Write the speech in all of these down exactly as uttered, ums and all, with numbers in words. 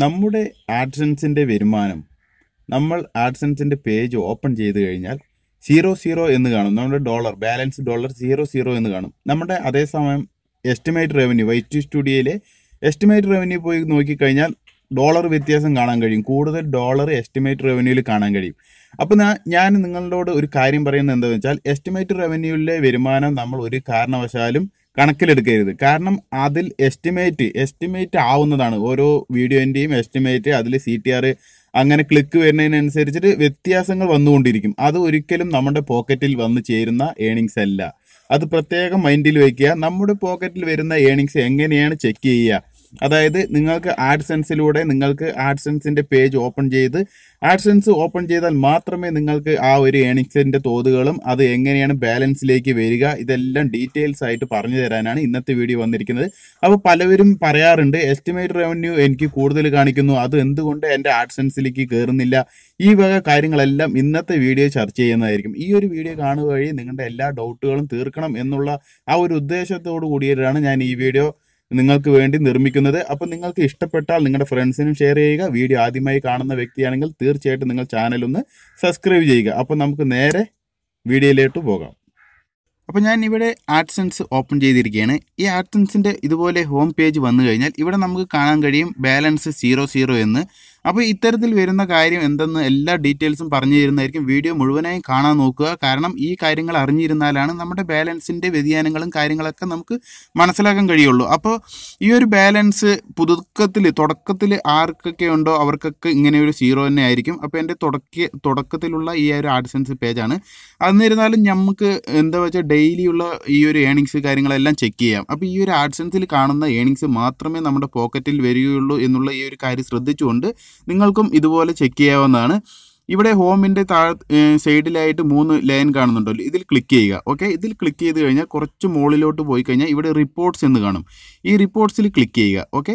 നമ്മുടെ ആഡ്സെൻസിൻ്റെ വരുമാനം നമ്മൾ ആഡ്സെൻസിൻ്റെ പേജ് ഓപ്പൺ ചെയ്ത് കഴിഞ്ഞാൽ സീറോ സീറോ എന്ന് കാണും. നമ്മുടെ dollar balance dollar zero zero എന്ന് കാണും. നമ്മുടെ അതേസമയം എസ്റ്റിമേറ്റ് റവന്യൂ വൈറ്റ് സ്റ്റുഡിയോയിലെ എസ്റ്റിമേറ്റ് റവന്യൂ പോയി നോക്കിക്കഴിഞ്ഞാൽ ഡോളർ വ്യത്യാസം കാണാൻ കഴിയും. കൂടുതൽ ഡോളർ എസ്റ്റിമേറ്റ് റവന്യൂവിൽ കാണാൻ കഴിയും. അപ്പോൾ ഞാൻ നിങ്ങളോട് ഒരു കാര്യം പറയുന്നത് എന്താണെന്ന് വെച്ചാൽ, എസ്റ്റിമേറ്റ് റവന്യൂവിലെ വരുമാനം നമ്മൾ ഒരു കാരണവശാലും കണക്കിലെടുക്കരുത്. കാരണം അതിൽ എസ്റ്റിമേറ്റ് എസ്റ്റിമേറ്റ് ആവുന്നതാണ്. ഓരോ വീഡിയോൻ്റെയും എസ്റ്റിമേറ്റ് അതിൽ സി ടി ആർ അങ്ങനെ ക്ലിക്ക് വരുന്നതിനനുസരിച്ചിട്ട് വ്യത്യാസങ്ങൾ വന്നുകൊണ്ടിരിക്കും. അത് ഒരിക്കലും നമ്മുടെ പോക്കറ്റിൽ വന്നു ചേരുന്ന ഏണിങ്സ് അല്ല. അത് പ്രത്യേകം മൈൻഡിൽ വയ്ക്കുക. നമ്മുടെ പോക്കറ്റിൽ വരുന്ന ഏണിങ്സ് എങ്ങനെയാണ് ചെക്ക് ചെയ്യുക? അതായത് നിങ്ങൾക്ക് ആഡ്സെൻസിലൂടെ നിങ്ങൾക്ക് ആഡ്സെൻസിൻ്റെ പേജ് ഓപ്പൺ ചെയ്ത് ആഡ്സെൻസ് ഓപ്പൺ ചെയ്താൽ മാത്രമേ നിങ്ങൾക്ക് ആ ഒരു ഏണിങ്സിൻ്റെ തോതുകളും അത് എങ്ങനെയാണ് ബാലൻസിലേക്ക് വരിക ഇതെല്ലാം ഡീറ്റെയിൽസ് ആയിട്ട് പറഞ്ഞു തരാനാണ് ഇന്നത്തെ വീഡിയോ വന്നിരിക്കുന്നത്. അപ്പോൾ പലവരും പറയാറുണ്ട് എസ്റ്റിമേറ്റ് റവന്യൂ എനിക്ക് കൂടുതൽ കാണിക്കുന്നു, അത് എന്തുകൊണ്ട് എൻ്റെ ആഡ്സെൻസിലേക്ക് കയറുന്നില്ല. ഈ വക കാര്യങ്ങളെല്ലാം ഇന്നത്തെ വീഡിയോ ചർച്ച ചെയ്യുന്നതായിരിക്കും. ഈ ഒരു വീഡിയോ കാണുക വഴി നിങ്ങളുടെ എല്ലാ ഡൗട്ടുകളും തീർക്കണം എന്നുള്ള ആ ഒരു ഉദ്ദേശത്തോടു കൂടിയിട്ടാണ് ഞാൻ ഈ വീഡിയോ നിങ്ങൾക്ക് വേണ്ടി നിർമ്മിക്കുന്നത്. അപ്പോൾ നിങ്ങൾക്ക് ഇഷ്ടപ്പെട്ടാൽ നിങ്ങളുടെ ഫ്രണ്ട്സിനും ഷെയർ ചെയ്യുക. വീഡിയോ ആദ്യമായി കാണുന്ന വ്യക്തിയാണെങ്കിൽ തീർച്ചയായിട്ടും നിങ്ങൾ ചാനലൊന്ന് സബ്സ്ക്രൈബ് ചെയ്യുക. അപ്പോൾ നമുക്ക് നേരെ വീഡിയോയിലോട്ട് പോകാം. അപ്പോൾ ഞാൻ ഇവിടെ ആഡ്സെൻസ് ഓപ്പൺ ചെയ്തിരിക്കുകയാണ്. ഈ ആഡ്സെൻസിൻ്റെ ഇതുപോലെ ഹോം പേജ് വന്നു കഴിഞ്ഞാൽ ഇവിടെ നമുക്ക് കാണാൻ കഴിയും ബാലൻസ് സീറോ സീറോ എന്ന്. അപ്പോൾ ഇത്തരത്തിൽ വരുന്ന കാര്യം എന്തെന്ന് എല്ലാ ഡീറ്റെയിൽസും പറഞ്ഞു തരുന്നതായിരിക്കും. വീഡിയോ മുഴുവനായും കാണാൻ നോക്കുക. കാരണം ഈ കാര്യങ്ങൾ അറിഞ്ഞിരുന്നാലാണ് നമ്മുടെ ബാലൻസിൻ്റെ വ്യതിയാനങ്ങളും കാര്യങ്ങളൊക്കെ നമുക്ക് മനസ്സിലാക്കാൻ കഴിയുള്ളൂ. അപ്പോൾ ഈ ഒരു ബാലൻസ് പുതുക്കത്തിൽ തുടക്കത്തിൽ ആർക്കൊക്കെ ഉണ്ടോ അവർക്കൊക്കെ ഇങ്ങനെ ഒരു സീറോ തന്നെ ആയിരിക്കും. അപ്പോൾ എൻ്റെ തുടക്ക തുടക്കത്തിലുള്ള ഈ ഒരു ആഡ്സെൻസ് പേജാണ്. എന്നിരുന്നാലും നമുക്ക് എന്താ വെച്ചാൽ ഡെയിലിയുള്ള ഈ ഒരു ഏണിങ്സ് കാര്യങ്ങളെല്ലാം ചെക്ക് ചെയ്യാം. അപ്പോൾ ഈ ഒരു ആഡ്സെൻസിൽ കാണുന്ന ഏണിങ്സ് മാത്രമേ നമ്മുടെ പോക്കറ്റിൽ വരികയുള്ളൂ എന്നുള്ള ഈ ഒരു കാര്യം ശ്രദ്ധിച്ചുകൊണ്ട് നിങ്ങൾക്കും ഇതുപോലെ ചെക്ക് ചെയ്യാവുന്നതാണ്. ഇവിടെ ഹോമിൻ്റെ താഴെ സൈഡിലായിട്ട് മൂന്ന് ലൈൻ കാണുന്നുണ്ടല്ലോ, ഇതിൽ ക്ലിക്ക് ചെയ്യുക. ഓക്കെ, ഇതിൽ ക്ലിക്ക് ചെയ്ത് കഴിഞ്ഞാൽ കുറച്ച് മുകളിലോട്ട് പോയി കഴിഞ്ഞാൽ ഇവിടെ റിപ്പോർട്ട്സ് എന്ന് കാണും. ഈ റിപ്പോർട്ട്സിൽ ക്ലിക്ക് ചെയ്യുക. ഓക്കെ,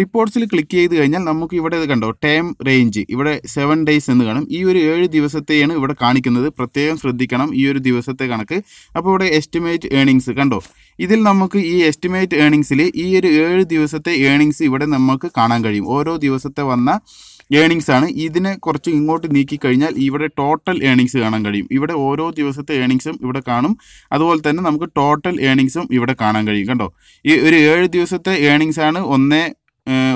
റിപ്പോർട്ട്സിൽ ക്ലിക്ക് ചെയ്ത് കഴിഞ്ഞാൽ നമുക്ക് ഇവിടെ ഇത് കണ്ടോ ടൈം റേഞ്ച് ഇവിടെ സെവൻ ഡേയ്സ് എന്ന് കാണും. ഈ ഒരു ഏഴ് ദിവസത്തെയാണ് ഇവിടെ കാണിക്കുന്നത്. പ്രത്യേകം ശ്രദ്ധിക്കണം ഈ ഒരു ദിവസത്തെ കണക്ക്. അപ്പോൾ ഇവിടെ എസ്റ്റിമേറ്റ് ഏണിങ്സ് കണ്ടോ, ഇതിൽ നമുക്ക് ഈ എസ്റ്റിമേറ്റ് ഏണിങ്സിൽ ഈ ഒരു ഏഴ് ദിവസത്തെ ഏണിങ്സ് ഇവിടെ നമുക്ക് കാണാൻ കഴിയും. ഓരോ ദിവസത്തെ വന്ന ഏണിങ്സ് ആണ്. ഇതിനെ കുറച്ച് ഇങ്ങോട്ട് നീക്കിക്കഴിഞ്ഞാൽ ഇവിടെ ടോട്ടൽ ഏണിങ്സ് കാണാൻ കഴിയും. ഇവിടെ ഓരോ ദിവസത്തെ ഏണിങ്സും ഇവിടെ കാണും. അതുപോലെ തന്നെ നമുക്ക് ടോട്ടൽ ഏണിങ്സും ഇവിടെ കാണാൻ കഴിയും. കണ്ടോ, ഈ ഒരു ഏഴ് ദിവസത്തെ ഏണിങ്സ് ആണ് ഒന്ന്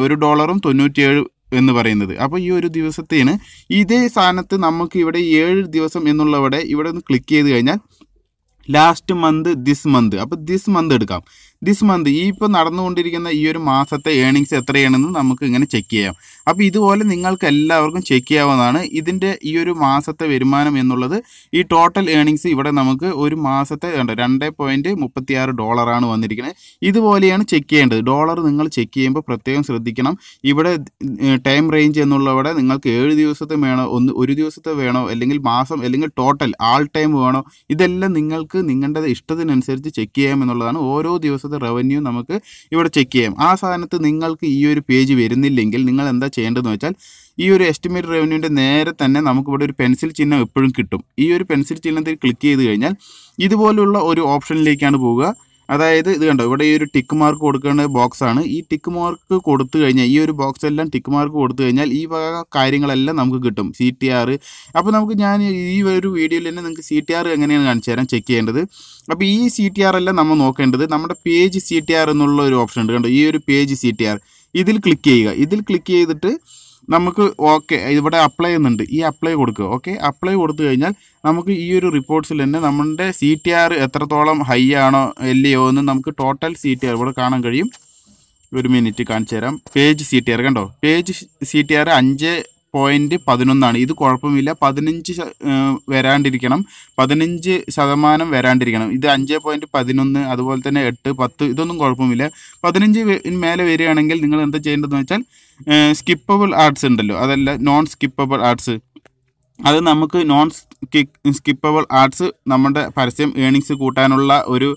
ഒരു ഡോളറും തൊണ്ണൂറ്റിയേഴ് എന്ന് പറയുന്നത്. അപ്പോൾ ഈ ഒരു ദിവസത്തേന് ഇതേ സ്ഥാനത്ത് നമുക്ക് ഇവിടെ ഏഴ് ദിവസം എന്നുള്ളവിടെ ഇവിടെ ഒന്ന് ക്ലിക്ക് ചെയ്ത് കഴിഞ്ഞാൽ ലാസ്റ്റ് മന്ത് ദിസ് മന്ത് അപ്പോൾ ദിസ് മന്ത് എടുക്കാം. ദിസ് മന്ത് ഈ ഇപ്പോൾ നടന്നുകൊണ്ടിരിക്കുന്ന ഈ ഒരു മാസത്തെ ഏണിങ്സ് എത്രയാണെന്ന് നമുക്ക് ഇങ്ങനെ ചെക്ക് ചെയ്യാം. അപ്പോൾ ഇതുപോലെ നിങ്ങൾക്ക് എല്ലാവർക്കും ചെക്ക് ചെയ്യാവുന്നതാണ്. ഇതിൻ്റെ ഈ ഒരു മാസത്തെ വരുമാനം എന്നുള്ളത് ഈ ടോട്ടൽ ഏണിങ്സ് ഇവിടെ നമുക്ക് ഒരു മാസത്തെ കണ്ടോ രണ്ട് പോയിൻറ്റ് മുപ്പത്തിയാറ് ഡോളറാണ് വന്നിരിക്കുന്നത്. ഇതുപോലെയാണ് ചെക്ക് ചെയ്യേണ്ടത്. ഡോളർ നിങ്ങൾ ചെക്ക് ചെയ്യുമ്പോൾ പ്രത്യേകം ശ്രദ്ധിക്കണം. ഇവിടെ ടൈം റേഞ്ച് എന്നുള്ളവിടെ നിങ്ങൾക്ക് ഏഴ് ദിവസത്തെ വേണോ ഒന്ന് ഒരു ദിവസത്തെ വേണോ അല്ലെങ്കിൽ മാസം അല്ലെങ്കിൽ ടോട്ടൽ ആൾ ടൈം വേണോ ഇതെല്ലാം നിങ്ങൾക്ക് നിങ്ങളുടെ ഇഷ്ടത്തിനനുസരിച്ച് ചെക്ക് ചെയ്യാമെന്നുള്ളതാണ്. ഓരോ ദിവസം റവന്യൂ നമുക്ക് ഇവിടെ ചെക്ക് ചെയ്യാം. ആ സാധനത്ത് നിങ്ങൾക്ക് ഈ ഒരു പേജ് വരുന്നില്ലെങ്കിൽ നിങ്ങൾ എന്താ ചെയ്യേണ്ടതെന്ന് വെച്ചാൽ ഈ ഒരു എസ്റ്റിമേറ്റ് റവന്യൂവിൻ്റെ നേരെ തന്നെ നമുക്കിവിടെ ഒരു പെൻസിൽ ചിഹ്നം എപ്പോഴും കിട്ടും. ഈ ഒരു പെൻസിൽ ചിഹ്നത്തിൽ ക്ലിക്ക് ചെയ്ത് കഴിഞ്ഞാൽ ഇതുപോലുള്ള ഒരു ഓപ്ഷനിലേക്കാണ് പോവുക. അതായത് ഇത് കണ്ടോ ഇവിടെ ഈ ഒരു ടിക്ക് മാർക്ക് കൊടുക്കേണ്ട ബോക്സാണ്. ഈ ടിക്ക് മാർക്ക് കൊടുത്തു കഴിഞ്ഞാൽ ഈ ഒരു ബോക്സ് എല്ലാം ടിക്ക് മാർക്ക് കൊടുത്തു കഴിഞ്ഞാൽ ഈ വക കാര്യങ്ങളെല്ലാം നമുക്ക് കിട്ടും സി ടി ആർ. അപ്പോൾ നമുക്ക് ഞാൻ ഈ ഒരു വീഡിയോയിൽ തന്നെ നിങ്ങൾക്ക് സി ടി ആർ എങ്ങനെയാണ് കാണിച്ചു തരാൻ ചെക്ക് ചെയ്യേണ്ടത്. അപ്പോൾ ഈ സി ടി ആർ എല്ലാം നമ്മൾ നോക്കേണ്ടത് നമ്മുടെ പേജ് സി ടി ആർ എന്നുള്ള ഒരു ഓപ്ഷൻ ഉണ്ട്. കണ്ടോ ഈ ഒരു പേജ് സി ടി ആർ ഇതിൽ ക്ലിക്ക് ചെയ്യുക. ഇതിൽ ക്ലിക്ക് ചെയ്തിട്ട് നമുക്ക് ഓക്കെ ഇവിടെ അപ്ലൈ എന്നുണ്ട്. ഈ അപ്ലൈ കൊടുക്കുക. ഓക്കെ, അപ്ലൈ കൊടുത്തു കഴിഞ്ഞാൽ നമുക്ക് ഈ ഒരു റിപ്പോർട്ട്സിൽ തന്നെ നമ്മുടെ സി ടി ആർ എത്രത്തോളം ഹൈ ആണോ എല്ലയോ എന്ന് നമുക്ക് ടോട്ടൽ സി ടി ആർ ഇവിടെ കാണാൻ കഴിയും. ഒരു മിനിറ്റ് കാണിച്ചു തരാം. പേജ് സി ടി ആർ കണ്ടോ, പേജ് സി ടി ആർ അഞ്ച് പോയിൻറ്റ് പതിനൊന്നാണ്. ഇത് കുഴപ്പമില്ല, പതിനഞ്ച് വരാണ്ടിരിക്കണം, പതിനഞ്ച് ശതമാനം വരാണ്ടിരിക്കണം. ഇത് അഞ്ച് പോയിൻറ്റ് പതിനൊന്ന് അതുപോലെ തന്നെ എട്ട് പത്ത് ഇതൊന്നും കുഴപ്പമില്ല. പതിനഞ്ച് മേലെ വരികയാണെങ്കിൽ നിങ്ങൾ എന്താ ചെയ്യേണ്ടതെന്ന് വെച്ചാൽ സ്കിപ്പബിൾ ആർട്സ് ഉണ്ടല്ലോ, അതല്ല നോൺ സ്കിപ്പബിൾ ആർട്സ്. അത് നമുക്ക് നോൺ സ്കിപ്പബിൾ ആർട്സ് നമ്മുടെ പരസ്യം ഏണിങ്സ് കൂട്ടാനുള്ള ഒരു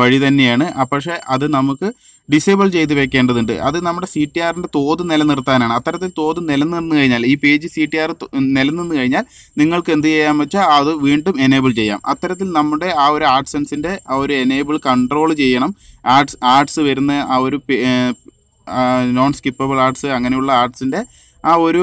വഴി തന്നെയാണ്. പക്ഷേ അത് നമുക്ക് ഡിസേബിൾ ചെയ്ത് വെക്കേണ്ടതുണ്ട്. അത് നമ്മുടെ സി ടി ആറിൻ്റെ തോത് നിലനിർത്താനാണ്. അത്തരത്തിൽ തോത് നിലനിന്ന് കഴിഞ്ഞാൽ ഈ പേജ് സി ടി ആർ നിലനിന്ന് കഴിഞ്ഞാൽ നിങ്ങൾക്ക് എന്ത് ചെയ്യാൻ വെച്ചാൽ അത് വീണ്ടും എനേബിൾ ചെയ്യാം. അത്തരത്തിൽ നമ്മുടെ ആ ഒരു ആഡ്സെൻസിൻ്റെ ആ ഒരു എനേബിൾ കൺട്രോൾ ചെയ്യണം. ആഡ്സ് ആഡ്സ് വരുന്ന ആ ഒരു non skippable ads അങ്ങനെയുള്ള ആഡ്സിന്റെ ആ ഒരു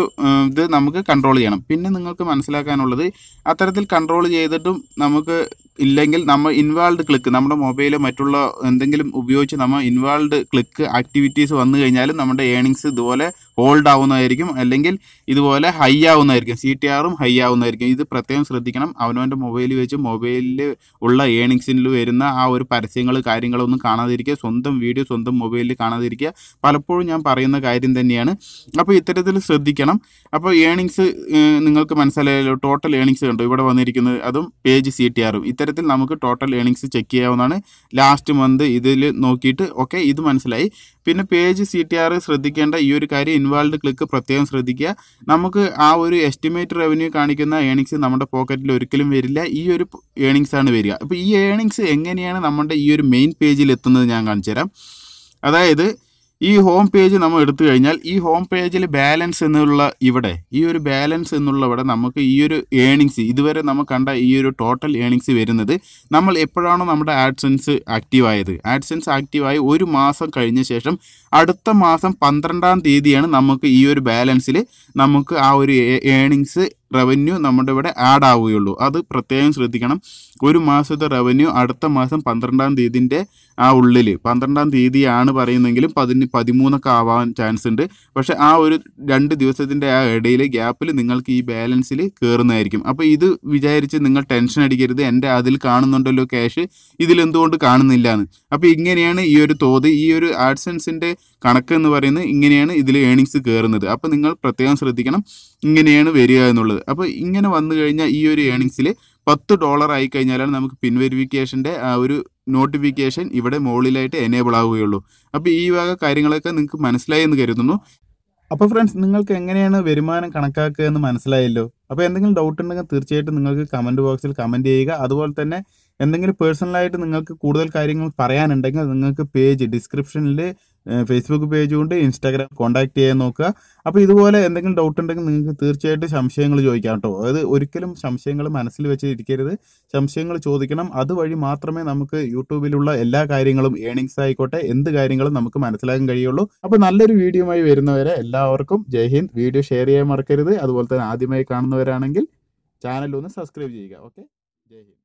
ഇത് നമുക്ക് കൺട്രോൾ ചെയ്യണം. പിന്നെ നിങ്ങൾക്ക് മനസ്സിലാക്കാനുള്ളത് അത്തരത്തിൽ കൺട്രോൾ ചെയ്തിട്ടും നമുക്ക് ഇല്ലെങ്കിൽ നമ്മൾ ഇൻവാൾഡ് ക്ലിക്ക് നമ്മുടെ മൊബൈലോ മറ്റുള്ള എന്തെങ്കിലും ഉപയോഗിച്ച് നമ്മൾ ഇൻവാൾഡ് ക്ലിക്ക് ആക്ടിവിറ്റീസ് വന്നു കഴിഞ്ഞാൽ നമ്മുടെ ഏർണിങ്സ് ഇതുപോലെ ഹോൾഡ് ആവുന്നതായിരിക്കും, അല്ലെങ്കിൽ ഇതുപോലെ ഹൈ ആവുന്നതായിരിക്കും, സി ടി ആറും ഹൈ ആവുന്നതായിരിക്കും. ഇത് പ്രത്യേകം ശ്രദ്ധിക്കണം. അവനവൻ്റെ മൊബൈലിൽ വെച്ച് മൊബൈലിൽ ഉള്ള ഏർണിങ്സിൽ വരുന്ന ആ ഒരു പരസ്യങ്ങൾ കാര്യങ്ങളൊന്നും കാണാതിരിക്കുക, സ്വന്തം വീഡിയോ സ്വന്തം മൊബൈലിൽ കാണാതിരിക്കുക. പലപ്പോഴും ഞാൻ പറയുന്ന കാര്യം തന്നെയാണ്. അപ്പോൾ ഇത്തരത്തിൽ ശ്രദ്ധിക്കണം. അപ്പോൾ ഏർണിങ്സ് നിങ്ങൾക്ക് മനസ്സിലായല്ലോ, ടോട്ടൽ ഏർണിങ്സ് കണ്ടോ ഇവിടെ വന്നിരിക്കുന്നത്, അതും പേജ് സി ടി ആറും. ഇത്തരത്തിൽ നമുക്ക് ടോട്ടൽ ഏർണിങ്സ് ചെക്ക് ചെയ്യാവുന്നതാണ്. ലാസ്റ്റ് മന്ത് ഇതിൽ നോക്കിയിട്ട് ഓക്കെ ഇത് മനസ്സിലായി. പിന്നെ പേജ് സി ടി ആർ ശ്രദ്ധിക്കേണ്ട ഈ ഒരു കാര്യം, ഇൻവാൾഡ് ക്ലിക്ക് പ്രത്യേകം ശ്രദ്ധിക്കുക. നമുക്ക് ആ ഒരു എസ്റ്റിമേറ്റ് റവന്യൂ കാണിക്കുന്ന ഏർണിങ്സ് നമ്മുടെ പോക്കറ്റിൽ ഒരിക്കലും വരില്ല, ഈ ഒരു ഏർണിങ്സ് ആണ് വരിക. അപ്പോൾ ഈ ഏർണിങ്സ് എങ്ങനെയാണ് നമ്മുടെ ഈ ഒരു മെയിൻ പേജിൽ എത്തുന്നത് ഞാൻ കാണിച്ചു തരാം. അതായത് ഈ ഹോം പേജ് നമ്മൾ എടുത്തു കഴിഞ്ഞാൽ ഈ ഹോം പേജിൽ ബാലൻസ് എന്നുള്ള ഇവിടെ ഈ ഒരു ബാലൻസ് എന്നുള്ള ഇവിടെ നമുക്ക് ഈ ഒരു ഏർണിങ്സ് ഇതുവരെ നമ്മൾ കണ്ട ഈ ഒരു ടോട്ടൽ ഏർണിങ്സ് വരുന്നത് നമ്മൾ എപ്പോഴാണോ നമ്മുടെ ആഡ്സെൻസ് ആക്റ്റീവ് ആയത്. ആഡ്സെൻസ് ആക്റ്റീവായി ഒരു മാസം കഴിഞ്ഞ ശേഷം അടുത്ത മാസം പന്ത്രണ്ടാം തീയതിയാണ് നമുക്ക് ഈ ഒരു ബാലൻസിൽ നമുക്ക് ആ ഒരു ഏർണിങ്സ് റവന്യൂ നമ്മുടെ ഇവിടെ ആഡ് ആവുകയുള്ളൂ. അത് പ്രത്യേകം ശ്രദ്ധിക്കണം. ഒരു മാസത്തെ റവന്യൂ അടുത്ത മാസം പന്ത്രണ്ടാം തീയതിൻ്റെ ആ ഉള്ളിൽ, പന്ത്രണ്ടാം തീയതിയാണ് പറയുന്നെങ്കിലും പതിന് പതിമൂന്നൊക്കെ ആവാൻ ചാൻസ് ഉണ്ട്. പക്ഷേ ആ ഒരു രണ്ട് ദിവസത്തിൻ്റെ ആ ഇടയിൽ ഗ്യാപ്പിൽ നിങ്ങൾക്ക് ഈ ബാലൻസിൽ കയറുന്നതായിരിക്കും. അപ്പോൾ ഇത് വിചാരിച്ച് നിങ്ങൾ ടെൻഷൻ അടിക്കരുത്, എൻ്റെ അതിൽ കാണുന്നുണ്ടല്ലോ ക്യാഷ്, ഇതിലെന്തുകൊണ്ട് കാണുന്നില്ല എന്ന്. അപ്പോൾ ഇങ്ങനെയാണ് ഈ ഒരു തോത്, ഈ ഒരു ആഡ്സെൻസിൻ്റെ കണക്ക് എന്ന് പറയുന്നത് ഇങ്ങനെയാണ് ഇതിൽ ഏർണിങ്സ് കയറുന്നത്. അപ്പോൾ നിങ്ങൾ പ്രത്യേകം ശ്രദ്ധിക്കണം, ഇങ്ങനെയാണ് വരിക എന്നുള്ളത്. അപ്പോൾ ഇങ്ങനെ വന്നു കഴിഞ്ഞാൽ ഈ ഒരു ഏർണിങ്സിൽ പത്ത് ഡോളർ ആയി കഴിഞ്ഞാലാണ് നമുക്ക് പിൻവെരിഫിക്കേഷൻ്റെ ആ ഒരു നോട്ടിഫിക്കേഷൻ ഇവിടെ മുകളിലായിട്ട് എനേബിൾ ആവുകയുള്ളൂ. അപ്പോൾ ഈ വക കാര്യങ്ങളൊക്കെ നിങ്ങൾക്ക് മനസ്സിലായി എന്ന് കരുതുന്നു. അപ്പോൾ ഫ്രണ്ട്സ്, നിങ്ങൾക്ക് എങ്ങനെയാണ് വരുമാനം കണക്കാക്കുക എന്ന് മനസ്സിലായല്ലോ. അപ്പോൾ എന്തെങ്കിലും ഡൗട്ട് ഉണ്ടെങ്കിൽ തീർച്ചയായിട്ടും നിങ്ങൾക്ക് കമൻറ്റ് ബോക്സിൽ കമൻറ്റ് ചെയ്യുക. അതുപോലെ തന്നെ എന്തെങ്കിലും പേഴ്സണലായിട്ട് നിങ്ങൾക്ക് കൂടുതൽ കാര്യങ്ങൾ പറയാനുണ്ടെങ്കിൽ നിങ്ങൾക്ക് പേജ് ഡിസ്ക്രിപ്ഷനിൽ ഫേസ്ബുക്ക് പേജ് കൊണ്ട് ഇൻസ്റ്റാഗ്രാം കോൺടാക്ട് ചെയ്യാൻ നോക്കുക. അപ്പോൾ ഇതുപോലെ എന്തെങ്കിലും ഡൗട്ട് ഉണ്ടെങ്കിൽ നിങ്ങൾക്ക് തീർച്ചയായിട്ടും സംശയങ്ങൾ ചോദിക്കാം കേട്ടോ. അത് ഒരിക്കലും സംശയങ്ങൾ മനസ്സിൽ വെച്ച് ഇരിക്കരുത്, സംശയങ്ങൾ ചോദിക്കണം. അതുവഴി മാത്രമേ നമുക്ക് യൂട്യൂബിലുള്ള എല്ലാ കാര്യങ്ങളും ഏർണിങ്സ് ആയിക്കോട്ടെ എന്ത് കാര്യങ്ങളും നമുക്ക് മനസ്സിലാക്കാൻ കഴിയുള്ളൂ. അപ്പോൾ നല്ലൊരു വീഡിയോ ആയി വരുന്നവരെ എല്ലാവർക്കും ജയ് ഹിന്ദ്. വീഡിയോ ഷെയർ ചെയ്യാൻ മറക്കരുത്. അതുപോലെ തന്നെ ആദ്യമായി കാണുന്നവരാണെങ്കിൽ ചാനൽ ഒന്ന് സബ്സ്ക്രൈബ് ചെയ്യുക. ഓക്കെ, ജയ് ഹിന്ദ്.